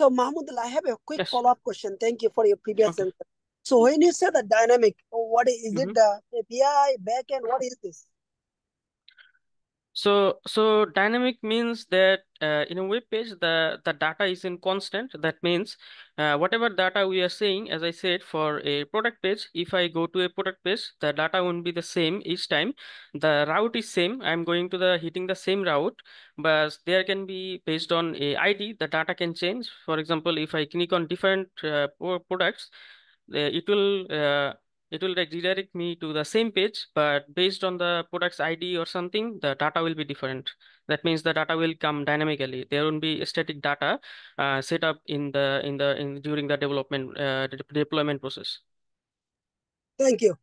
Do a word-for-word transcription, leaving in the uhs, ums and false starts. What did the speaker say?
So Mahmudul, I have a quick yes. follow-up question. Thank you for your previous okay. answer. So when you say the dynamic, what is mm-hmm. it? The A P I, backend, what is this? So, so dynamic means that uh, in a web page, the, the data is in constant. That means uh, whatever data we are seeing, as I said, for a product page, if I go to a product page, the data won't be the same each time. The route is same. I'm going to the hitting the same route, but there can be based on a I D, the data can change. For example, if I click on different uh, products, it will uh, It will like redirect me to the same page, but based on the product's I D or something, the data will be different. That means the data will come dynamically. There won't be static data uh, set up in the in the in during the development uh, deployment process. Thank you.